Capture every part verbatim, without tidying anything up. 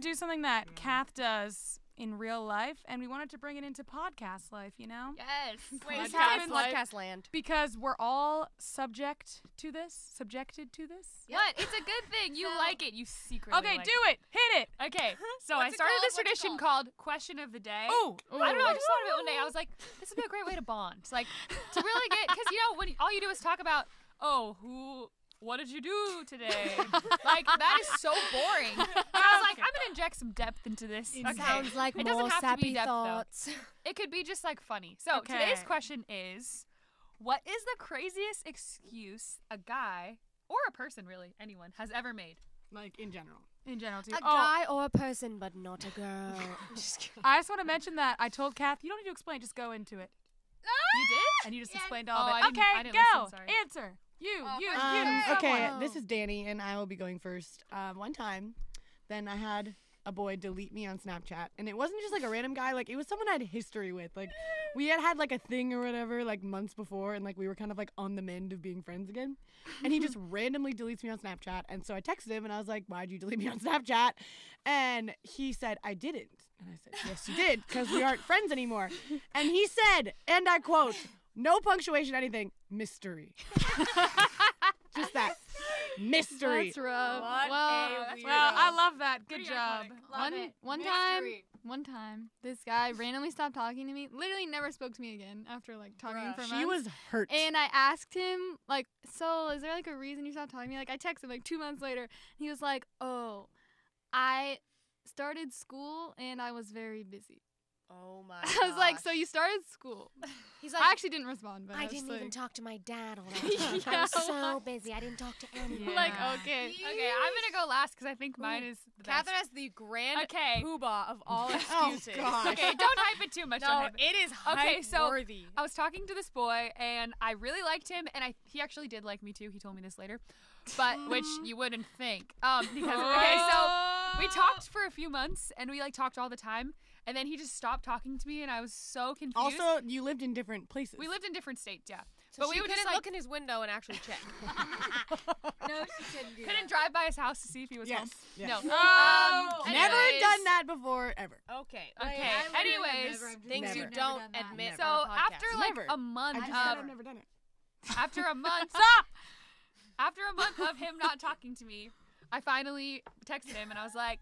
to do something that Kath does in real life, and we wanted to bring it into podcast life, you know? Yes. Wait, this happened podcast land. Because we're all subject to this, subjected to this. Yep. What? It's a good thing. You so, like it. You secretly okay, like do it. Hit it. Okay, so I started this What's tradition called? called Question of the Day. Oh, I don't know. I just thought of it one day. I was like, this would be a great way to bond. It's like, to really get, because, you know, when all you do is talk about, oh, who... what did you do today? Like, that is so boring. I was like, I'm going to inject some depth into this. It okay. sounds like it more sappy depth, thoughts. Though. It could be just, like, funny. So okay. today's question is, what is the craziest excuse a guy, or a person, really, anyone, has ever made? Like, in general. In general, too. A oh. guy or a person, but not a girl. Just kidding. I just want to mention that I told Kath, you don't need to explain, just go into it. You did? And you just yeah. explained all oh, of it. Okay, go. Listen, answer. You, oh, you, um, you. Okay, oh. This is Danny, and I will be going first. Uh, one time, then I had a boy delete me on Snapchat, and it wasn't just like a random guy. Like, it was someone I had history with. Like, we had had like a thing or whatever like months before, and like we were kind of like on the mend of being friends again. And he just randomly deletes me on Snapchat, and so I texted him, and I was like, "Why'd you delete me on Snapchat?" And he said, "I didn't." And I said, "Yes, you did, because we aren't friends anymore." And he said, and I quote. No punctuation, anything. Mystery. Just that. Mystery. That's rough. What wow. a weirdo. Well, I love that. Good Pretty job. One, one time, one time, this guy randomly stopped talking to me. Literally never spoke to me again after, like, talking Bruh. for months. She was hurt. And I asked him, like, so is there, like, a reason you stopped talking to me? Like, I texted him, like, two months later. And he was like, oh, I started school and I was very busy. Oh my I was gosh. like, so you started school. He's like, I actually didn't respond, but I, I didn't like, even talk to my dad all that time. Yeah, I was so busy. I didn't talk to anyone. Yeah. Like, okay. Yeesh. Okay, I'm going to go last because I think mine is the Catherine best. Catherine has the grand okay. poobah of all excuses. Oh, gosh. Okay, don't hype it too much. No, it. it is hype-worthy. Okay, so I was talking to this boy, and I really liked him, and I he actually did like me too. He told me this later, but which you wouldn't think. Um, because Okay, so we talked for a few months, and we, like, talked all the time. And then he just stopped talking to me, and I was so confused. Also, you lived in different places. We lived in different states, yeah. So but she we would couldn't just, like, look in his window and actually check. No, she couldn't do Couldn't that. drive by his house to see if he was yes. home. Yes. No. Oh! Um, never done that before, ever. Okay. Okay. Like, anyways, never, things never. you don't admit. Never. So after, like, never. a month I just of... I've never done it. After a month... Stop! After a month of him not talking to me, I finally texted him, and I was like...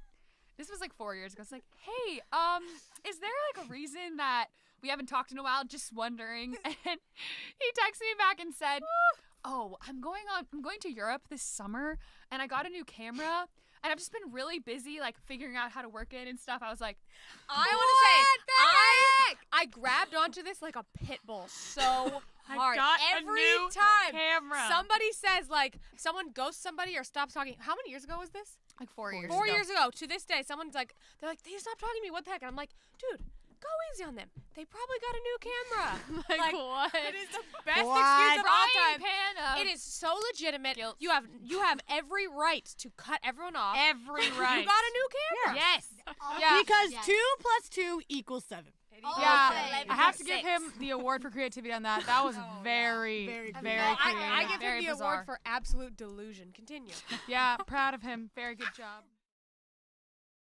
This was like four years ago. I was like, hey, um, is there like a reason that we haven't talked in a while? Just wondering. And he texted me back and said, oh, I'm going on, I'm going to Europe this summer and I got a new camera and I've just been really busy like figuring out how to work it and stuff. I was like, I want to say, I, I grabbed onto this like a pit bull so hard. I got Every a new time camera. somebody says like, someone ghosts somebody or stops talking. How many years ago was this? Like four, four years ago. Four years ago. To this day, someone's like, they're like, they stopped talking to me. What the heck? And I'm like, dude, go easy on them. They probably got a new camera. like, like, what? It is the best what? excuse of all time. Of it is so legitimate. Guilt. You have you have every right to cut everyone off. Every right. You got a new camera. Yeah. Yes. Yeah. Because yes. two plus two equals seven. Oh, yeah, okay. I have to give him the award for creativity on that. That was oh, very, yeah. very, very no, creative. I, I give very him the bizarre. award for absolute delusion. Continue. Yeah, proud of him. Very good job.